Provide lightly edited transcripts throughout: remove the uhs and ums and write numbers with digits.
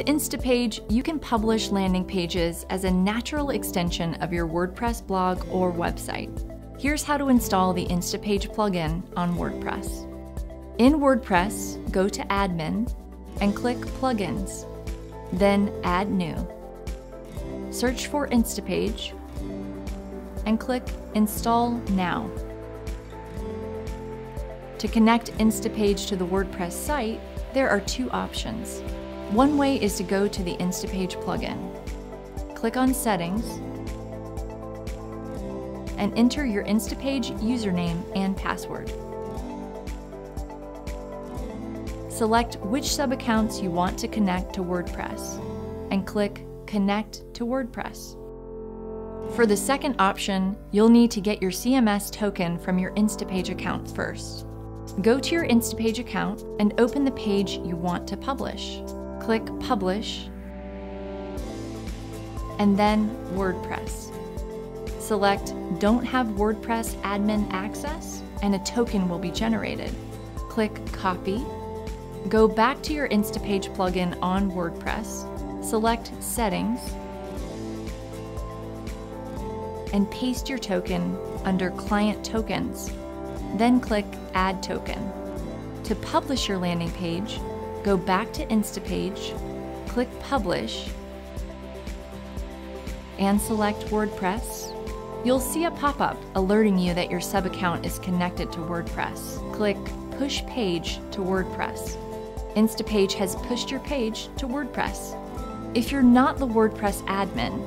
With Instapage, you can publish landing pages as a natural extension of your WordPress blog or website. Here's how to install the Instapage plugin on WordPress. In WordPress, go to Admin and click Plugins, then Add New. Search for Instapage and click Install Now. To connect Instapage to the WordPress site, there are two options. One way is to go to the Instapage plugin. Click on Settings and enter your Instapage username and password. Select which sub-accounts you want to connect to WordPress and click Connect to WordPress. For the second option, you'll need to get your CMS token from your Instapage account first. Go to your Instapage account and open the page you want to publish. Click Publish and then WordPress. Select Don't Have WordPress Admin Access and a token will be generated. Click Copy. Go back to your Instapage plugin on WordPress, select Settings, and paste your token under Client Tokens, then click Add Token. To publish your landing page, go back to Instapage, click Publish, and select WordPress. You'll see a pop-up alerting you that your sub-account is connected to WordPress. Click Push Page to WordPress. Instapage has pushed your page to WordPress. If you're not the WordPress admin,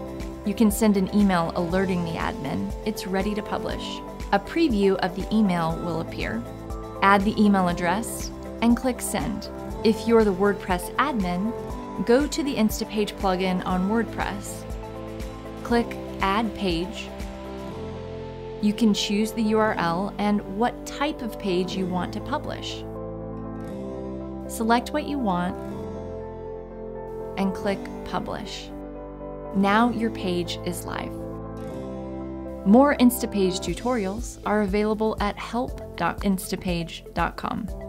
you can send an email alerting the admin it's ready to publish. A preview of the email will appear. Add the email address and click Send. If you're the WordPress admin, go to the Instapage plugin on WordPress, click Add Page. You can choose the URL and what type of page you want to publish. Select what you want and click Publish. Now your page is live. More Instapage tutorials are available at help.instapage.com.